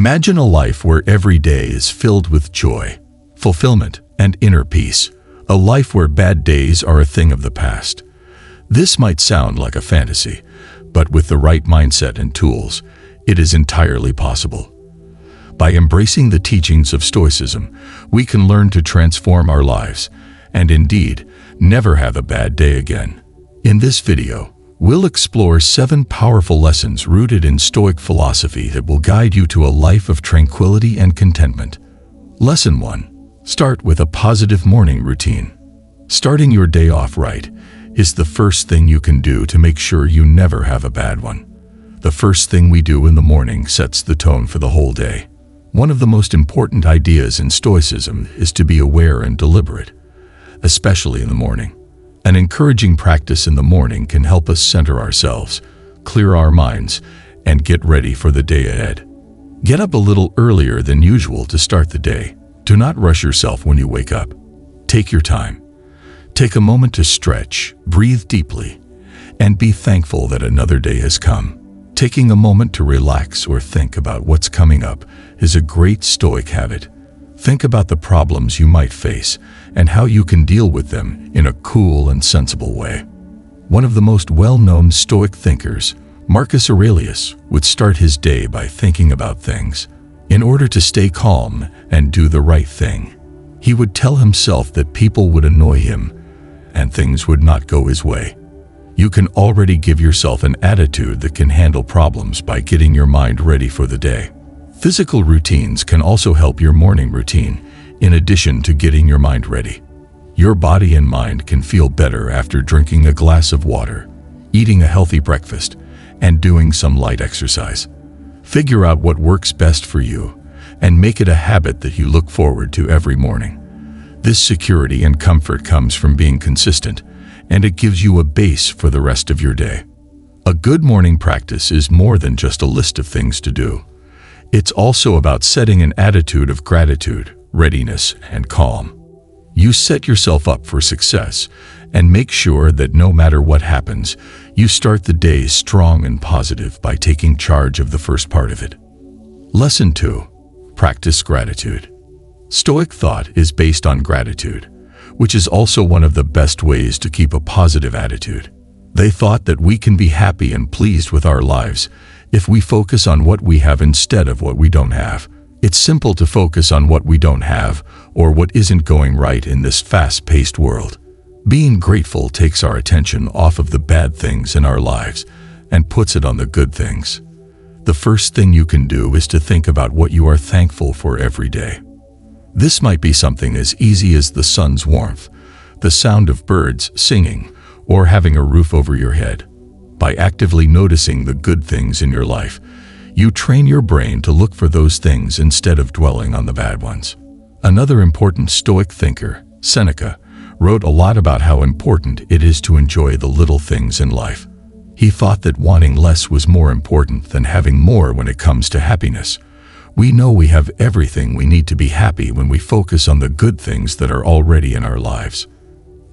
Imagine a life where every day is filled with joy, fulfillment, and inner peace, a life where bad days are a thing of the past. This might sound like a fantasy, but with the right mindset and tools, it is entirely possible. By embracing the teachings of Stoicism, we can learn to transform our lives, and indeed, never have a bad day again. In this video, we'll explore 7 powerful lessons rooted in Stoic philosophy that will guide you to a life of tranquility and contentment. Lesson 1. Start with a positive morning routine. Starting your day off right is the first thing you can do to make sure you never have a bad one. The first thing we do in the morning sets the tone for the whole day. One of the most important ideas in Stoicism is to be aware and deliberate, especially in the morning. An encouraging practice in the morning can help us center ourselves, clear our minds, and get ready for the day ahead. Get up a little earlier than usual to start the day. Do not rush yourself when you wake up. Take your time. Take a moment to stretch, breathe deeply, and be thankful that another day has come. Taking a moment to relax or think about what's coming up is a great Stoic habit. Think about the problems you might face and how you can deal with them in a cool and sensible way. One of the most well-known Stoic thinkers, Marcus Aurelius, would start his day by thinking about things. In order to stay calm and do the right thing, he would tell himself that people would annoy him and things would not go his way. You can already give yourself an attitude that can handle problems by getting your mind ready for the day. Physical routines can also help your morning routine, in addition to getting your mind ready. Your body and mind can feel better after drinking a glass of water, eating a healthy breakfast, and doing some light exercise. Figure out what works best for you, and make it a habit that you look forward to every morning. This security and comfort comes from being consistent, and it gives you a base for the rest of your day. A good morning practice is more than just a list of things to do. It's also about setting an attitude of gratitude, readiness, and calm. You set yourself up for success and make sure that no matter what happens, you start the day strong and positive by taking charge of the first part of it. Lesson 2. Practice gratitude. Stoic thought is based on gratitude, which is also one of the best ways to keep a positive attitude. They thought that we can be happy and pleased with our lives if we focus on what we have instead of what we don't have. It's simple to focus on what we don't have or what isn't going right in this fast-paced world. Being grateful takes our attention off of the bad things in our lives and puts it on the good things. The first thing you can do is to think about what you are thankful for every day. This might be something as easy as the sun's warmth, the sound of birds singing, or having a roof over your head. By actively noticing the good things in your life, you train your brain to look for those things instead of dwelling on the bad ones. Another important Stoic thinker, Seneca, wrote a lot about how important it is to enjoy the little things in life. He thought that wanting less was more important than having more when it comes to happiness. We know we have everything we need to be happy when we focus on the good things that are already in our lives.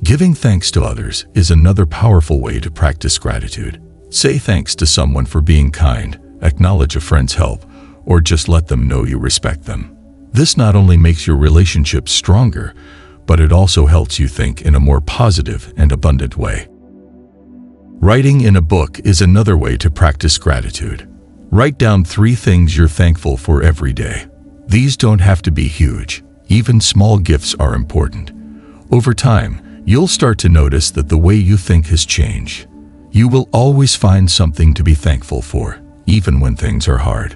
Giving thanks to others is another powerful way to practice gratitude. Say thanks to someone for being kind, acknowledge a friend's help, or just let them know you respect them. This not only makes your relationship stronger, but it also helps you think in a more positive and abundant way. Writing in a book is another way to practice gratitude. Write down 3 things you're thankful for every day. These don't have to be huge. Even small gifts are important. Over time, you'll start to notice that the way you think has changed. You will always find something to be thankful for, even when things are hard.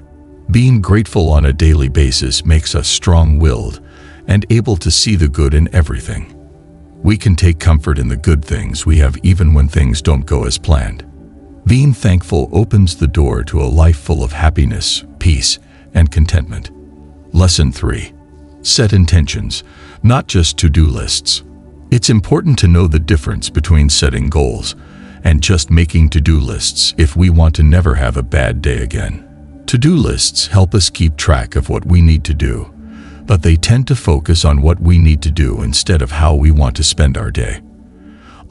Being grateful on a daily basis makes us strong-willed and able to see the good in everything. We can take comfort in the good things we have even when things don't go as planned. Being thankful opens the door to a life full of happiness, peace, and contentment. Lesson 3. Set intentions, not just to-do lists. It's important to know the difference between setting goals and just making to-do lists if we want to never have a bad day again. To-do lists help us keep track of what we need to do, but they tend to focus on what we need to do instead of how we want to spend our day.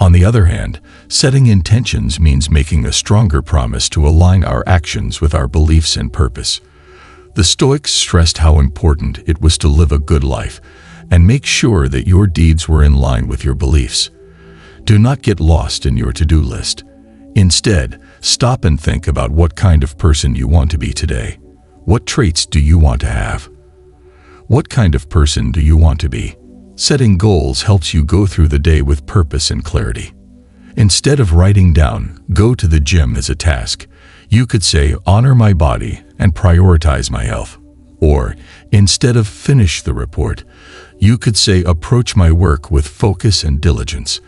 On the other hand, setting intentions means making a stronger promise to align our actions with our beliefs and purpose. The Stoics stressed how important it was to live a good life and make sure that your deeds were in line with your beliefs. Do not get lost in your to-do list. Instead, stop and think about what kind of person you want to be today. What traits do you want to have? What kind of person do you want to be? Setting goals helps you go through the day with purpose and clarity. Instead of writing down, "Go to the gym" as a task, you could say, "Honor my body and prioritize my health." Or, instead of "Finish the report," you could say, "Approach my work with focus and diligence."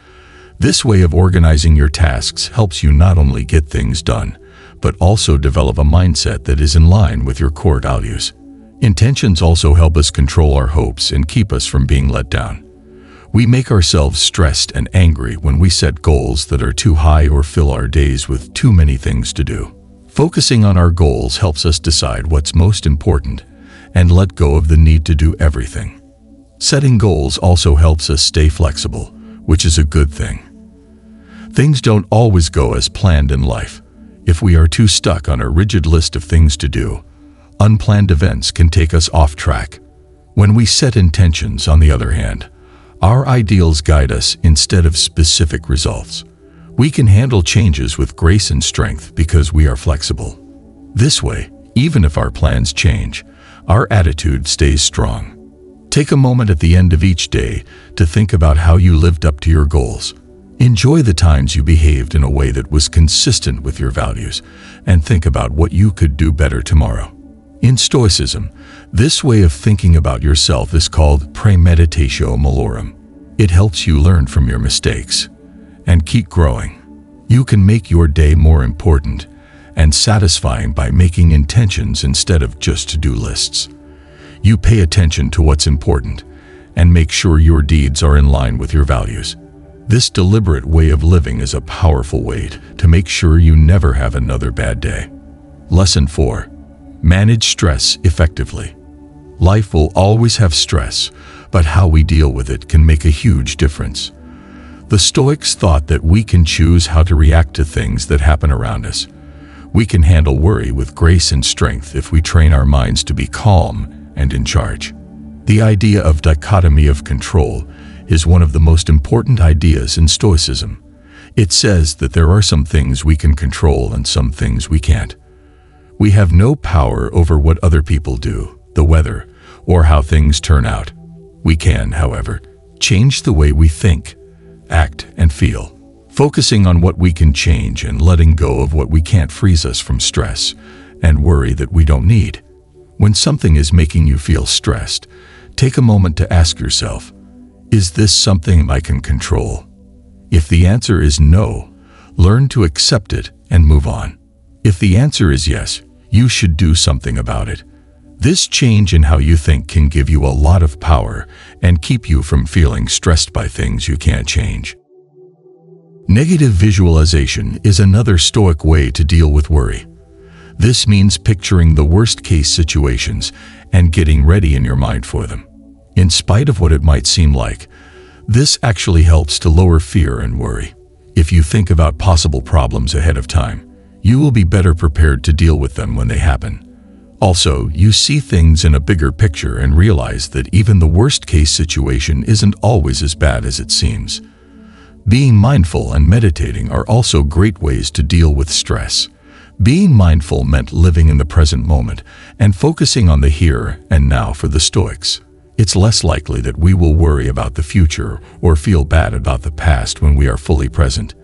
This way of organizing your tasks helps you not only get things done, but also develop a mindset that is in line with your core values. Intentions also help us control our hopes and keep us from being let down. We make ourselves stressed and angry when we set goals that are too high or fill our days with too many things to do. Focusing on our goals helps us decide what's most important and let go of the need to do everything. Setting goals also helps us stay flexible, which is a good thing. Things don't always go as planned in life. If we are too stuck on a rigid list of things to do, unplanned events can take us off track. When we set intentions, on the other hand, our ideals guide us instead of specific results. We can handle changes with grace and strength because we are flexible. This way, even if our plans change, our attitude stays strong. Take a moment at the end of each day to think about how you lived up to your goals. Enjoy the times you behaved in a way that was consistent with your values, and think about what you could do better tomorrow. In Stoicism, this way of thinking about yourself is called premeditatio malorum. It helps you learn from your mistakes and keep growing. You can make your day more important and satisfying by making intentions instead of just to-do lists. You pay attention to what's important and make sure your deeds are in line with your values. This deliberate way of living is a powerful way to make sure you never have another bad day. Lesson 4. Manage stress effectively. Life will always have stress, but how we deal with it can make a huge difference. The Stoics thought that we can choose how to react to things that happen around us. We can handle worry with grace and strength if we train our minds to be calm and in charge. The idea of dichotomy of control is one of the most important ideas in Stoicism. It says that there are some things we can control and some things we can't. We have no power over what other people do, the weather, or how things turn out. We can, however, change the way we think, act, and feel. Focusing on what we can change and letting go of what we can't frees us from stress and worry that we don't need. When something is making you feel stressed, take a moment to ask yourself, "Is this something I can control?" If the answer is no, learn to accept it and move on. If the answer is yes, you should do something about it. This change in how you think can give you a lot of power and keep you from feeling stressed by things you can't change. Negative visualization is another Stoic way to deal with worry. This means picturing the worst-case situations and getting ready in your mind for them. In spite of what it might seem like, this actually helps to lower fear and worry. If you think about possible problems ahead of time, you will be better prepared to deal with them when they happen. Also, you see things in a bigger picture and realize that even the worst-case situation isn't always as bad as it seems. Being mindful and meditating are also great ways to deal with stress. Being mindful meant living in the present moment and focusing on the here and now for the Stoics. It's less likely that we will worry about the future or feel bad about the past when we are fully present.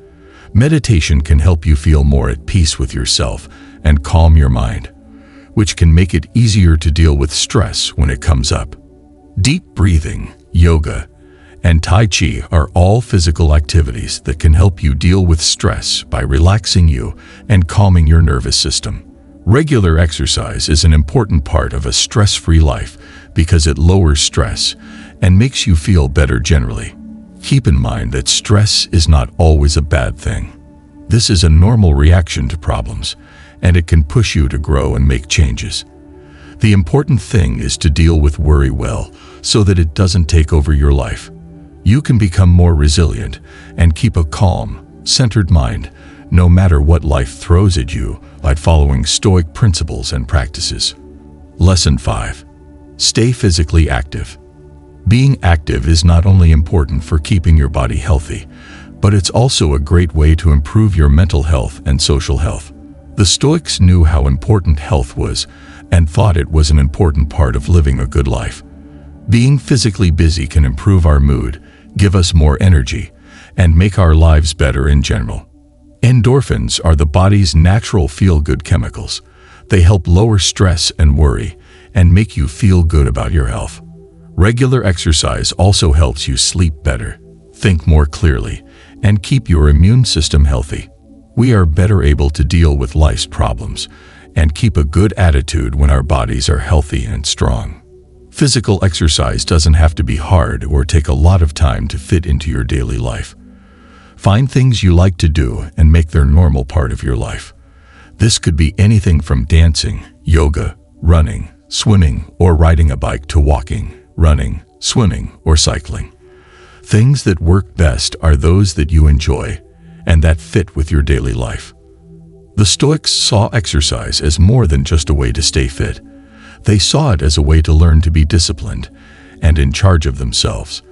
Meditation can help you feel more at peace with yourself and calm your mind, which can make it easier to deal with stress when it comes up. Deep breathing, yoga, and Tai Chi are all physical activities that can help you deal with stress by relaxing you and calming your nervous system. Regular exercise is an important part of a stress-free life because it lowers stress and makes you feel better generally. Keep in mind that stress is not always a bad thing. This is a normal reaction to problems, and it can push you to grow and make changes. The important thing is to deal with worry well so that it doesn't take over your life. You can become more resilient and keep a calm, centered mind no matter what life throws at you by following Stoic principles and practices. Lesson 5. Stay physically active. Being active is not only important for keeping your body healthy, but it's also a great way to improve your mental health and social health. The Stoics knew how important health was and thought it was an important part of living a good life. Being physically busy can improve our mood, give us more energy, and make our lives better in general. Endorphins are the body's natural feel-good chemicals. They help lower stress and worry and make you feel good about your health. Regular exercise also helps you sleep better, think more clearly, and keep your immune system healthy. We are better able to deal with life's problems and keep a good attitude when our bodies are healthy and strong. Physical exercise doesn't have to be hard or take a lot of time to fit into your daily life. Find things you like to do and make their normal part of your life. This could be anything from dancing, yoga, running, swimming, or riding a bike to walking, running, swimming, or cycling. Things that work best are those that you enjoy and that fit with your daily life. The Stoics saw exercise as more than just a way to stay fit. They saw it as a way to learn to be disciplined and in charge of themselves.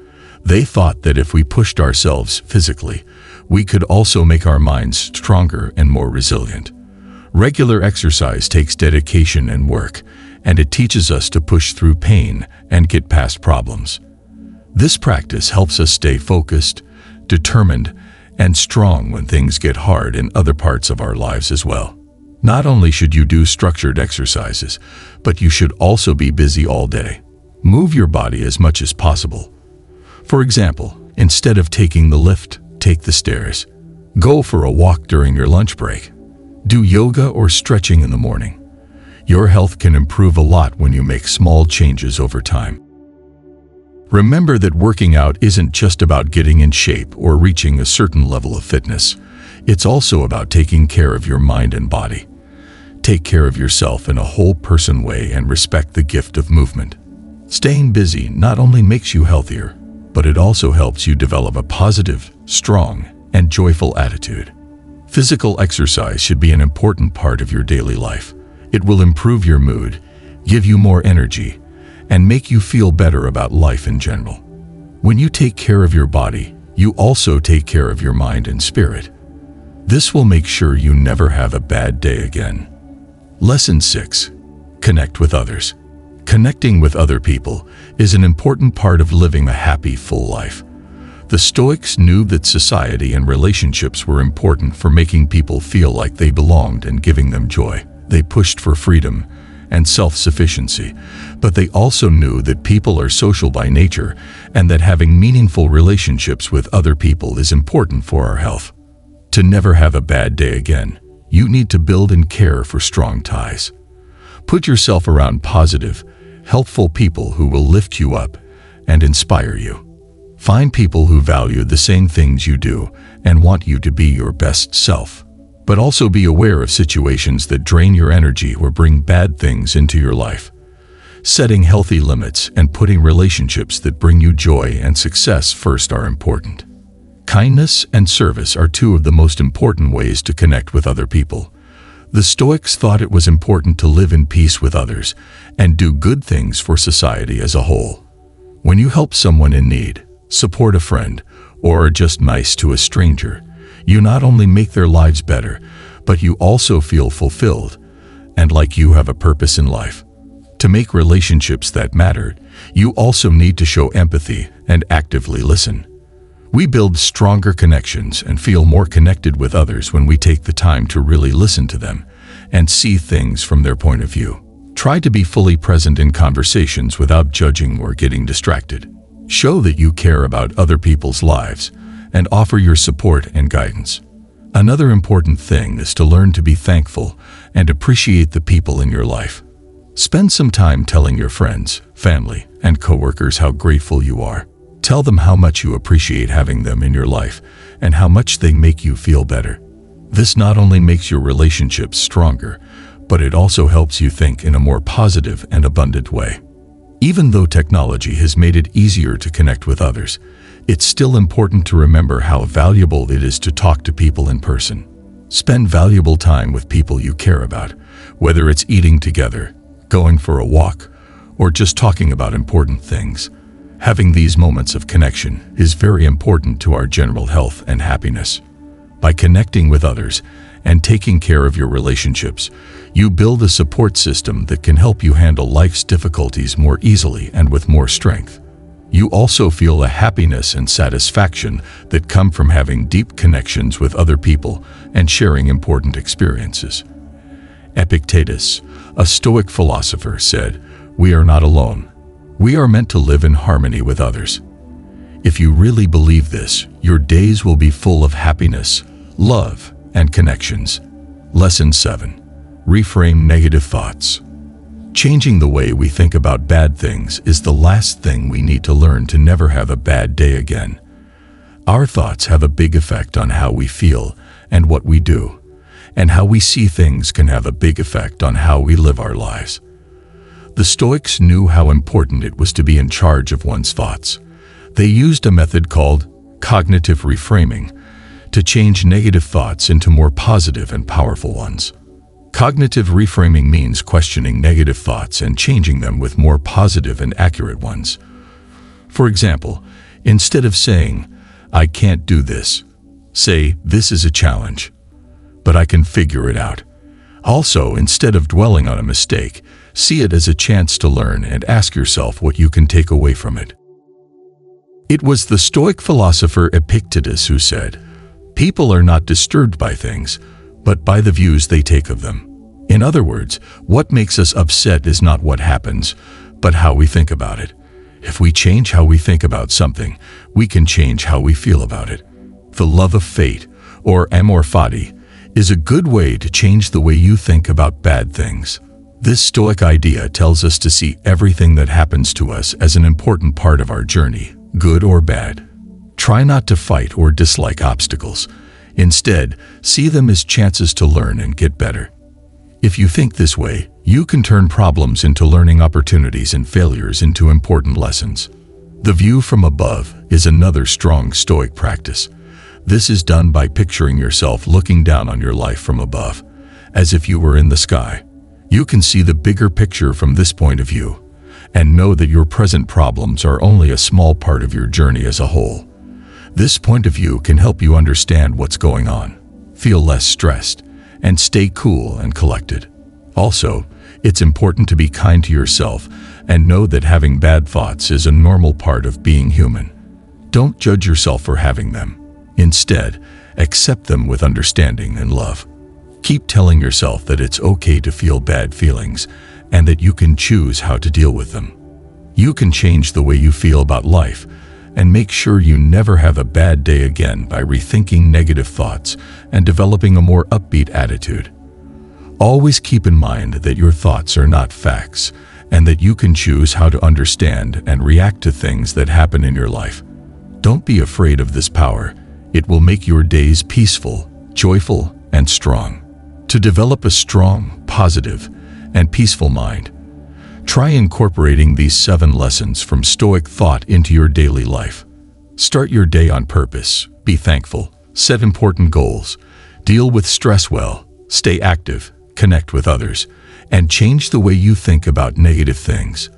They thought that if we pushed ourselves physically, we could also make our minds stronger and more resilient. Regular exercise takes dedication and work, and it teaches us to push through pain and get past problems. This practice helps us stay focused, determined, and strong when things get hard in other parts of our lives as well. Not only should you do structured exercises, but you should also be busy all day. Move your body as much as possible. For example, instead of taking the lift, take the stairs. Go for a walk during your lunch break. Do yoga or stretching in the morning. Your health can improve a lot when you make small changes over time. Remember that working out isn't just about getting in shape or reaching a certain level of fitness. It's also about taking care of your mind and body. Take care of yourself in a whole-person way and respect the gift of movement. Staying busy not only makes you healthier, but it also helps you develop a positive, strong, and joyful attitude. Physical exercise should be an important part of your daily life. It will improve your mood, give you more energy, and make you feel better about life in general. When you take care of your body, you also take care of your mind and spirit. This will make sure you never have a bad day again. Lesson 6. Connect with others. Connecting with other people is an important part of living a happy, full life. The Stoics knew that society and relationships were important for making people feel like they belonged and giving them joy. They pushed for freedom and self-sufficiency, but they also knew that people are social by nature and that having meaningful relationships with other people is important for our health. To never have a bad day again, you need to build and care for strong ties. Put yourself around positive, helpful people who will lift you up and inspire you. Find people who value the same things you do and want you to be your best self. But also be aware of situations that drain your energy or bring bad things into your life. Setting healthy limits and putting relationships that bring you joy and success first are important. Kindness and service are two of the most important ways to connect with other people. The Stoics thought it was important to live in peace with others and do good things for society as a whole. When you help someone in need, support a friend, or are just nice to a stranger, you not only make their lives better, but you also feel fulfilled and like you have a purpose in life. To make relationships that matter, you also need to show empathy and actively listen. We build stronger connections and feel more connected with others when we take the time to really listen to them and see things from their point of view. Try to be fully present in conversations without judging or getting distracted. Show that you care about other people's lives and offer your support and guidance. Another important thing is to learn to be thankful and appreciate the people in your life. Spend some time telling your friends, family, and coworkers how grateful you are. Tell them how much you appreciate having them in your life and how much they make you feel better. This not only makes your relationships stronger, but it also helps you think in a more positive and abundant way. Even though technology has made it easier to connect with others, it's still important to remember how valuable it is to talk to people in person. Spend valuable time with people you care about, whether it's eating together, going for a walk, or just talking about important things. Having these moments of connection is very important to our general health and happiness. By connecting with others and taking care of your relationships, you build a support system that can help you handle life's difficulties more easily and with more strength. You also feel a happiness and satisfaction that come from having deep connections with other people and sharing important experiences. Epictetus, a Stoic philosopher, said, "We are not alone. We are meant to live in harmony with others." If you really believe this, your days will be full of happiness, love, and connections. Lesson 7. Reframe negative thoughts. Changing the way we think about bad things is the last thing we need to learn to never have a bad day again. Our thoughts have a big effect on how we feel and what we do, and how we see things can have a big effect on how we live our lives. The Stoics knew how important it was to be in charge of one's thoughts. They used a method called cognitive reframing to change negative thoughts into more positive and powerful ones. Cognitive reframing means questioning negative thoughts and changing them with more positive and accurate ones. For example, instead of saying, "I can't do this," say, "This is a challenge, but I can figure it out." Also, instead of dwelling on a mistake, see it as a chance to learn and ask yourself what you can take away from it. It was the Stoic philosopher Epictetus who said, "People are not disturbed by things, but by the views they take of them." In other words, what makes us upset is not what happens, but how we think about it. If we change how we think about something, we can change how we feel about it. The love of fate, or amor fati, is a good way to change the way you think about bad things. This Stoic idea tells us to see everything that happens to us as an important part of our journey, good or bad. Try not to fight or dislike obstacles. Instead, see them as chances to learn and get better. If you think this way, you can turn problems into learning opportunities and failures into important lessons. The view from above is another strong Stoic practice. This is done by picturing yourself looking down on your life from above, as if you were in the sky. You can see the bigger picture from this point of view, and know that your present problems are only a small part of your journey as a whole. This point of view can help you understand what's going on, feel less stressed, and stay cool and collected. Also, it's important to be kind to yourself and know that having bad thoughts is a normal part of being human. Don't judge yourself for having them. Instead, accept them with understanding and love. Keep telling yourself that it's okay to feel bad feelings and that you can choose how to deal with them. You can change the way you feel about life and make sure you never have a bad day again by rethinking negative thoughts and developing a more upbeat attitude. Always keep in mind that your thoughts are not facts and that you can choose how to understand and react to things that happen in your life. Don't be afraid of this power. It will make your days peaceful, joyful, and strong. To develop a strong, positive, and peaceful mind, try incorporating these 7 lessons from Stoic thought into your daily life. Start your day on purpose, be thankful, set important goals, deal with stress well, stay active, connect with others, and change the way you think about negative things.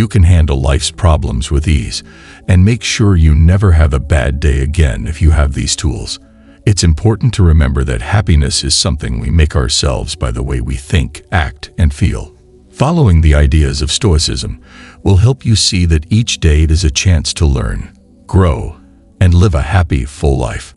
You can handle life's problems with ease and make sure you never have a bad day again if you have these tools. It's important to remember that happiness is something we make ourselves by the way we think, act, and feel. Following the ideas of Stoicism will help you see that each day is a chance to learn, grow, and live a happy, full life.